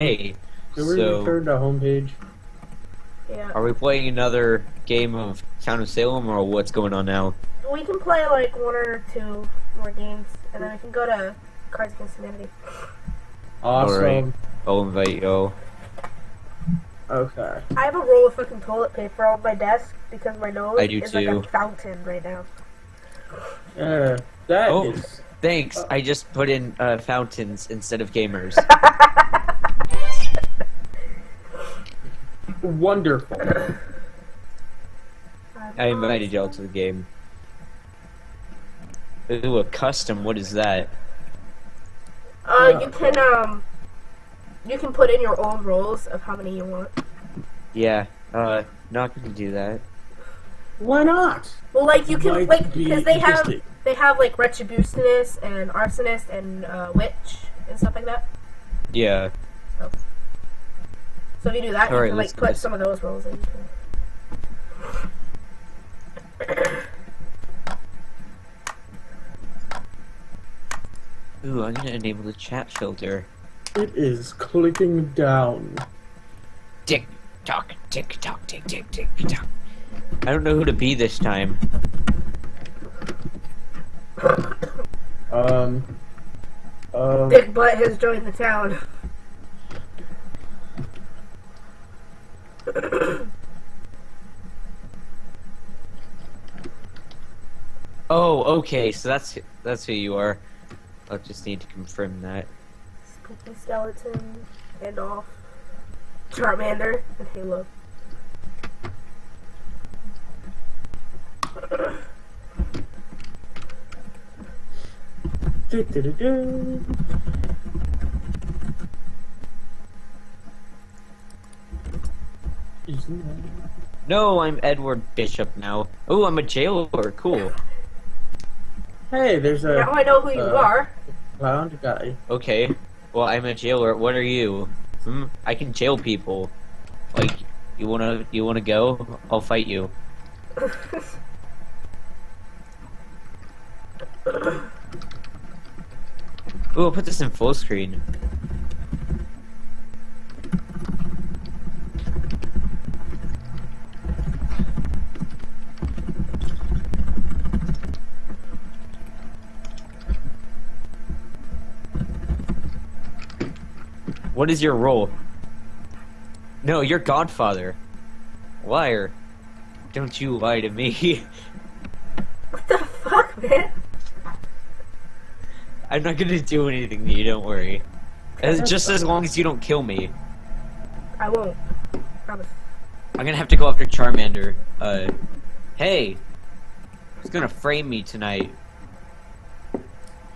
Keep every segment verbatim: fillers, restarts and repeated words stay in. Hey, so we returned to homepage. Yeah. Are we playing another game of Town of Salem, or what's going on now? We can play like one or two more games, and then I can go to Cards Against Humanity. Awesome. Right. I'll invite you. Okay. I have a roll of fucking toilet paper on my desk because my nose I do is too. like a fountain right now. Uh, that oh, is... thanks. Uh, I just put in uh, fountains instead of gamers. Wonderful. I invited y'all to the game. Ooh, a custom. What is that? Uh, you can um, you can put in your own rolls of how many you want. Yeah. Uh, not gonna do that. Why not? Well, like you can, like, because they have they have like retributionist and arsonist and uh, witch and stuff like that. Yeah. So. So if you do that, All you right, can like put some of those rolls in. Ooh, I'm gonna enable the chat filter. It is clicking down. Tick tock, tick tock, tick tick tick tock. I don't know who to be this time. Um. Um. Dickbutt has joined the town. Oh, okay, so that's that's who you are. I'll just need to confirm that. Spooky Skeleton, Gandalf, Charmander, and Halo. Do, do, do, do. No, I'm Edward Bishop now. Oh, I'm a jailer. Cool. Hey, there's a. Now I know who uh, you are. Clown guy. Okay. Well, I'm a jailer. What are you? Hmm? I can jail people. Like, you wanna, you wanna go? I'll fight you. Ooh, I'll put this in full screen. What is your role? No, you're Godfather. Liar. Don't you lie to me. What the fuck, man? I'm not gonna do anything to you, don't worry. As, just as long as you don't kill me. I won't. Promise. I'm gonna have to go after Charmander. Uh, hey! He's gonna frame me tonight.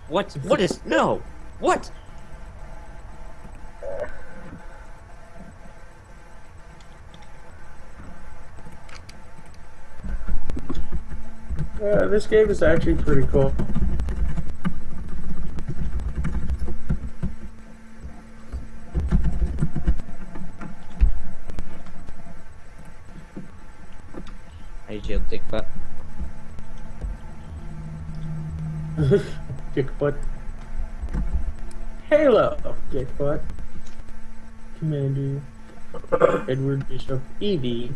What? What is- No! What? Uh, this game is actually pretty cool. I jailed Dickbutt. Dickbutt. Halo! Dickbutt. Commander. Edward Bishop. Evie.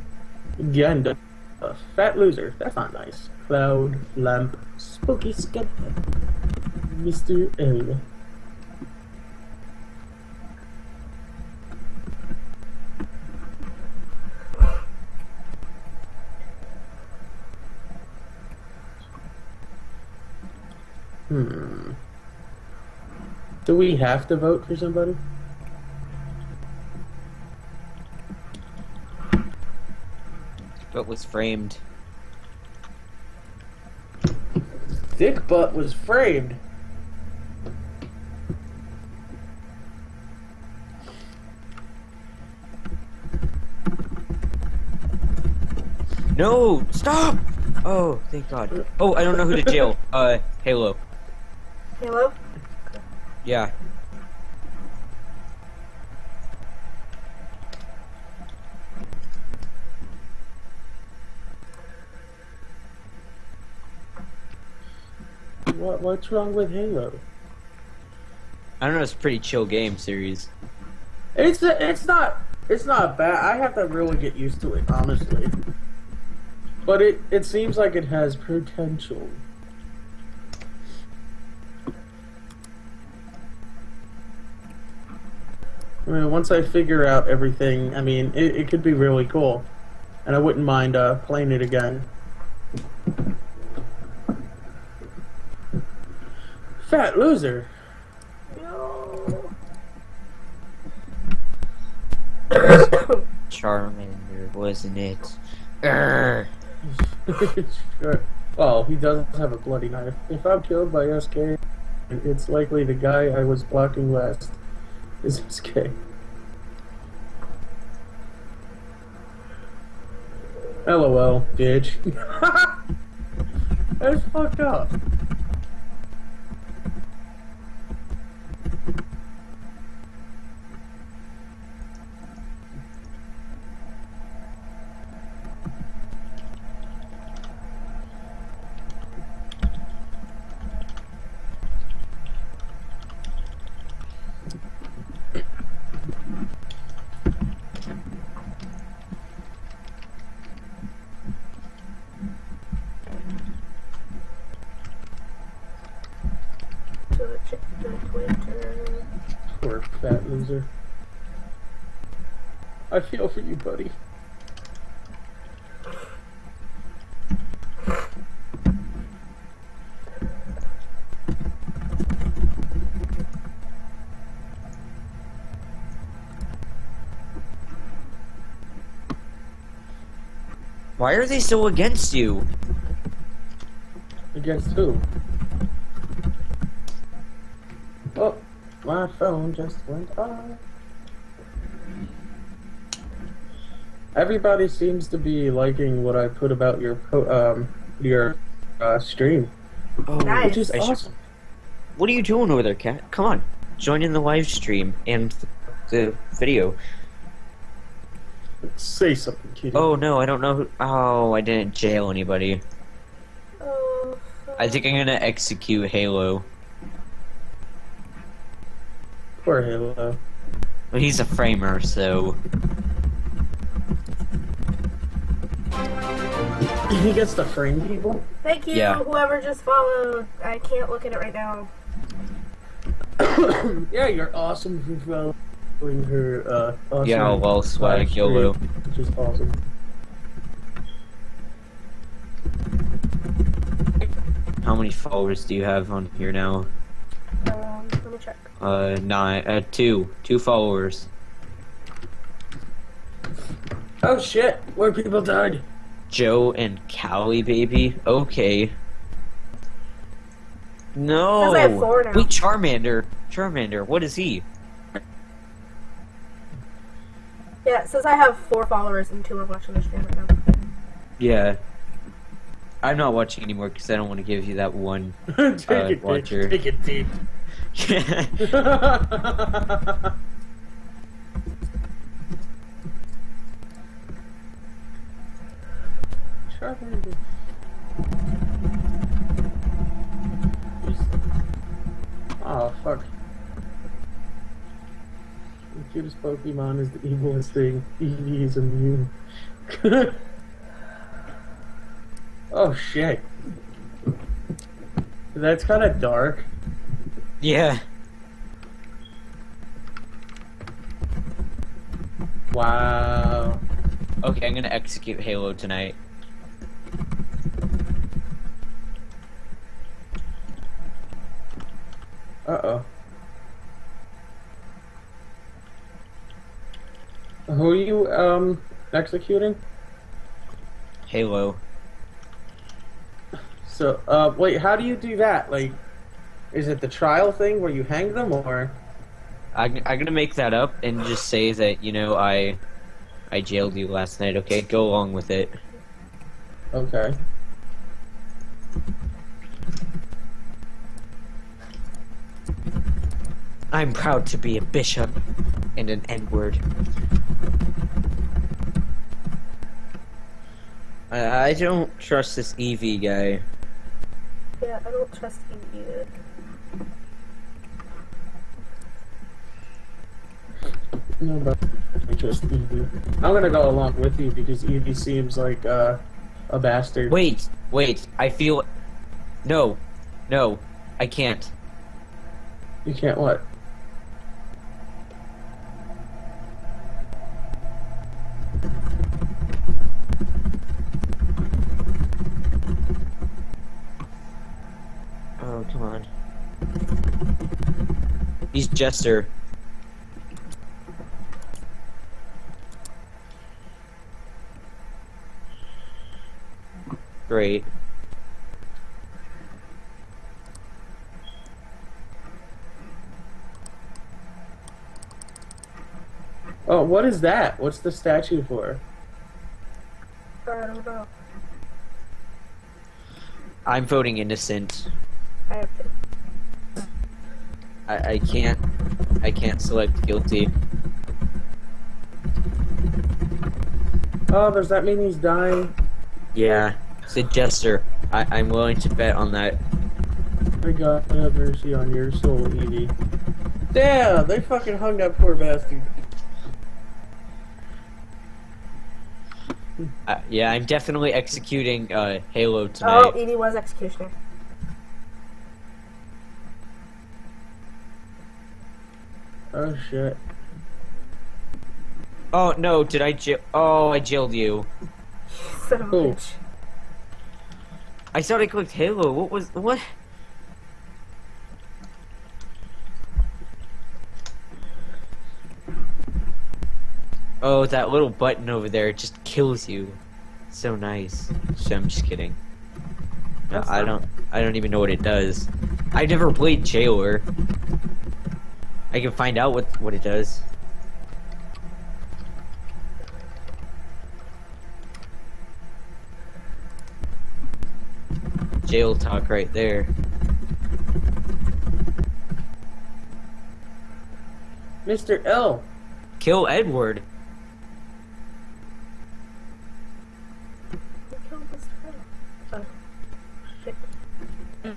Gandalf. A fat loser. That's not nice. Cloud, lamp, spooky skeleton. Mister L. Hmm. Do we have to vote for somebody? Dickbutt was framed. Dickbutt was framed. No, stop! Oh, thank God. Oh, I don't know who to jail. Uh, Halo. Halo? Yeah. What what's wrong with Halo? I don't know. It's a pretty chill game series. It's it's not it's not bad. I have to really get used to it, honestly. But it it seems like it has potential. I mean, once I figure out everything, I mean, it, it could be really cool, and I wouldn't mind uh, playing it again. Fat loser. No. Charmander, wasn't it? Sure. Well, he doesn't have a bloody knife. If I'm killed by S K, it's likely the guy I was blocking last is S K. L O L, bitch. That's fucked up. Poor fat loser. I feel for you, buddy. Why are they so against you? Against who? Oh, my phone just went off. Everybody seems to be liking what I put about your po um your uh, stream, oh, nice. Which is awesome. What are you doing over there, Cat? Come on, join in the live stream and the video. Say something, kitty. Oh no, I don't know who. Oh, I didn't jail anybody. Oh, I think I'm gonna execute Halo. Poor Halo. Well, he's a framer, so he gets to frame people. Thank you, yeah. Whoever just followed. I can't look at it right now. Yeah, you're awesome for following her. Uh, awesome, yeah, well, swag Yolo, which is awesome. How many followers do you have on here now? Um, let me check. Uh, nine, uh, two. Two followers. Oh shit, more people died. Joe and Callie, baby? Okay. No! I have four now. Wait, Charmander. Charmander, what is he? Yeah, it says I have four followers and two are watching the stream right now. Yeah. I'm not watching anymore because I don't want to give you that one uh, take it, watcher. Take it deep. Charmander. Oh fuck. The cutest Pokemon is the evilest thing. Eevee is immune. Oh shit. That's kinda dark. Yeah. Wow. Okay, I'm gonna execute Halo tonight. Uh-oh. Who are you, um, executing? Halo. So, uh, wait, how do you do that? Like, is it the trial thing where you hang them, or? I'm, I'm gonna make that up and just say that, you know, I I jailed you last night, okay? Go along with it. Okay. I'm proud to be a bishop and an N-word. I, I don't trust this Eevee guy. Yeah, I don't trust him either. No, but I trust Eevee. I'm gonna go along with you because Eevee seems like uh, a bastard. Wait, wait. I feel. No, no, I can't. You can't what? Oh, come on. He's Jester. Great. Oh, what is that? What's the statue for? I don't know. I'm voting innocent. I have to. I, I can't. I can't select guilty. Oh, does that mean he's dying? Yeah. Jester, I I'm willing to bet on that. I got have mercy on your soul, Edie. Damn, they fucking hung that poor bastard. Uh, yeah, I'm definitely executing uh, Halo tonight. Oh, Edie was executioner. Oh shit. Oh no, did I jail? Oh, I jailed you. Son of a bitch. I thought I clicked Halo. What was what? Oh, that little button over there just kills you. So nice. So I'm just kidding. No, I don't. I don't even know what it does. I've never played Jailer. I can find out what what it does. Jail talk right there. Mister L. Kill Edward. Who killed Mister L? Oh, shit. Mm.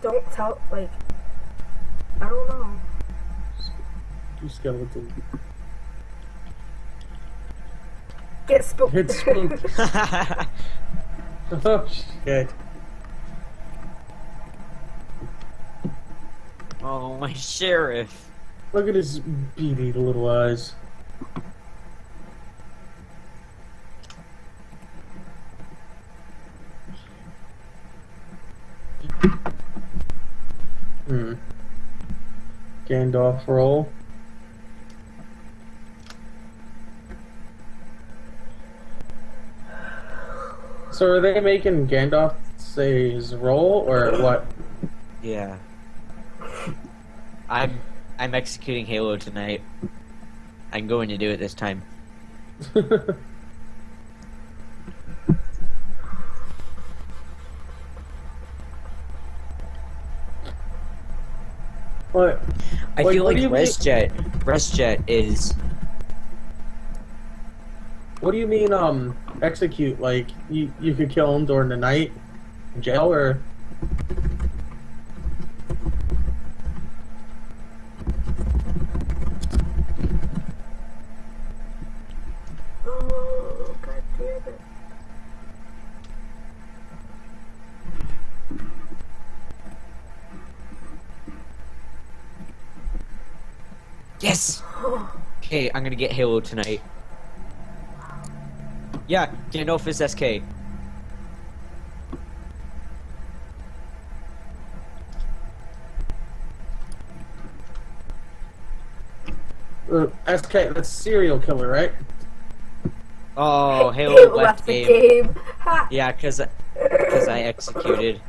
Don't tell, like, I don't know. Two skeletons. Get spooked. Get spooked. Oh shit. Oh, my sheriff. Look at his beady little eyes. Hmm. Gandalf roll. So are they making Gandalf say his role or what? Yeah. I'm I'm executing Halo tonight. I'm going to do it this time. What? I what, feel what like WestJet WestJet is. What do you mean, um, execute? Like, you, you could kill him during the night in jail, or? Oh, God damn it. Yes! Okay, I'm gonna get Halo tonight. Yeah, Gandalf is S K. Uh, S K, that's serial killer, right? Oh, Halo left, left game. The game. Yeah, because because I executed,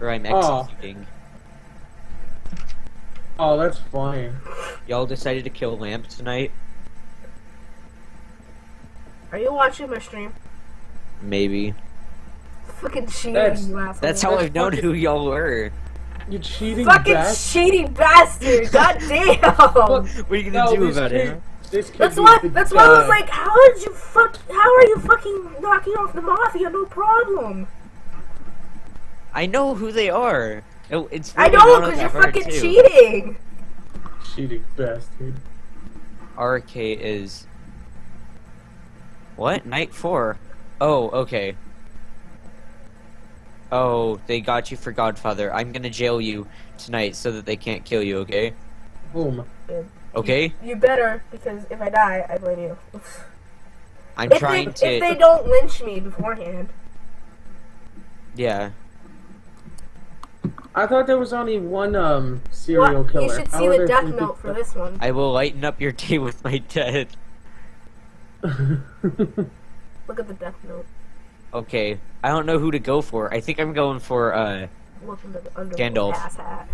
or I'm executing. Oh, oh that's funny. Y'all decided to kill Lamp tonight. Are you watching my stream? Maybe. Fucking cheating, that's, you asshole. That's how that's I've known who y'all were. You cheating fucking bastard. Cheating bastard! God damn! What, what are you gonna no, do about kid, it? That's why. That's why I was like, how did you fuck? How are you fucking knocking off the mafia? No problem. I know who they are. No, it's I know, because you're fucking too. cheating! Cheating bastard. R K is... What? Night four? Oh, okay. Oh, they got you for Godfather. I'm gonna jail you tonight so that they can't kill you, okay? Boom. Okay? You, you better, because if I die, I blame you. I'm if trying they, to... If they don't lynch me beforehand. Yeah. I thought there was only one um serial what? killer. You should see the death note for this one. I will lighten up your day with my death. Look at the death note. Okay, I don't know who to go for. I think I'm going for uh Welcome to the Gandalf. Ass hat.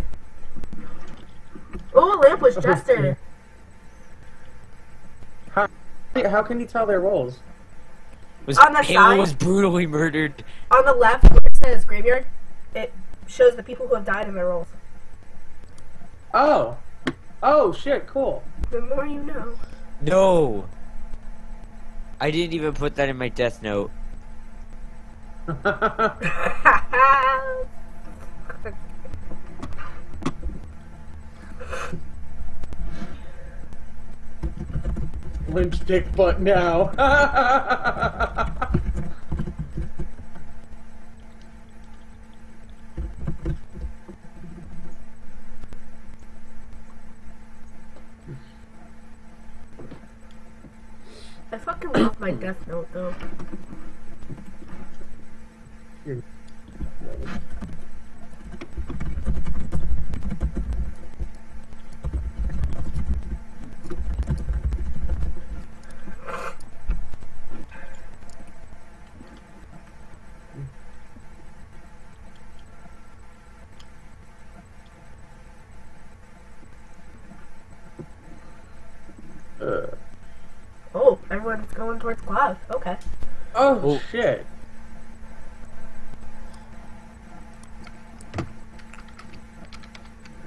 Oh, Lamplish Jester. How how can you tell their roles? Was on the Halo side, was brutally murdered. On the left, where it says graveyard, it shows the people who have died in their roles. Oh, oh shit, cool. The more you know. No, I didn't even put that in my death note. Lynch Dickbutt now. I fucking love my death note though. Uh. Oh, everyone's going towards Clive. Okay. Oh, oh shit.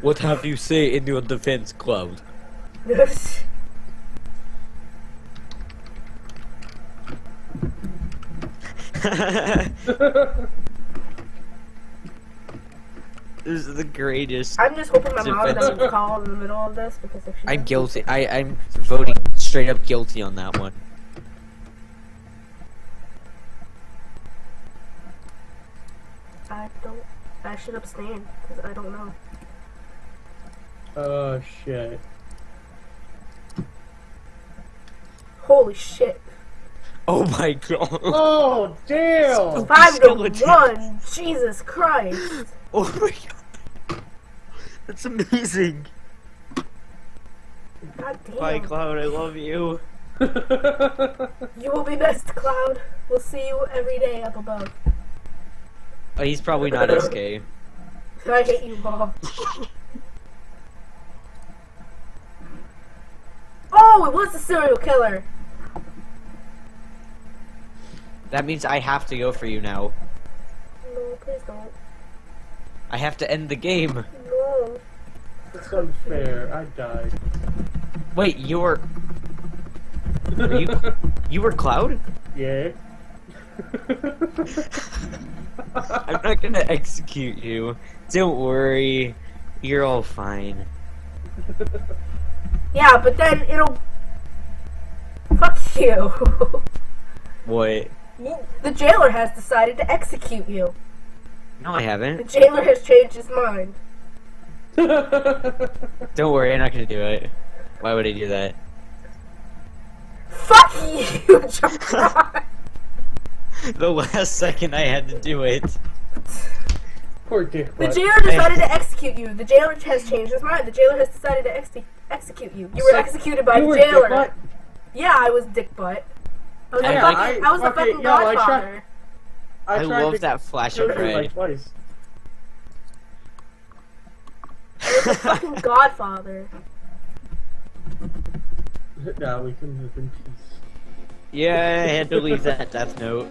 What have you say in your defense, Cloud? Yes. This is the greatest. I'm just hoping my mom doesn't call in the middle of this because if she I'm guilty. I I'm voting straight up guilty on that one. I don't. I should abstain because I don't know. Oh shit. Holy shit. Oh my god. Oh damn. Five skeletons. To one. Jesus Christ. Oh my god. That's amazing. God damn. Bye Cloud, I love you. You will be missed, Cloud. We'll see you every day up above. Oh, he's probably not S K. I hate you, Bob. Oh, it was the serial killer. That means I have to go for you now. No, please don't. I have to end the game. No. It's unfair. I died. Wait, you were... were you... you were Cloud? Yeah. I'm not gonna execute you. Don't worry. You're all fine. Yeah, but then it'll... Fuck you. What? The jailer has decided to execute you. No, I haven't. The jailer has changed his mind. Don't worry, I'm not gonna do it. Why would I do that? Fuck you, John! The last second I had to do it. Poor Dickbutt. The jailer decided to execute you. The jailer has changed his mind. The jailer has decided to execute execute you. You were so, executed by you the were jailer. Dickbutt? Yeah, I was Dickbutt. I was, I, fucking, I, I was fuck the fucking it, Godfather. Yo, I, tried, I, I love that flash of red. Like I was the fucking Godfather. Now we can live in peace. Yeah, I had to leave that death note.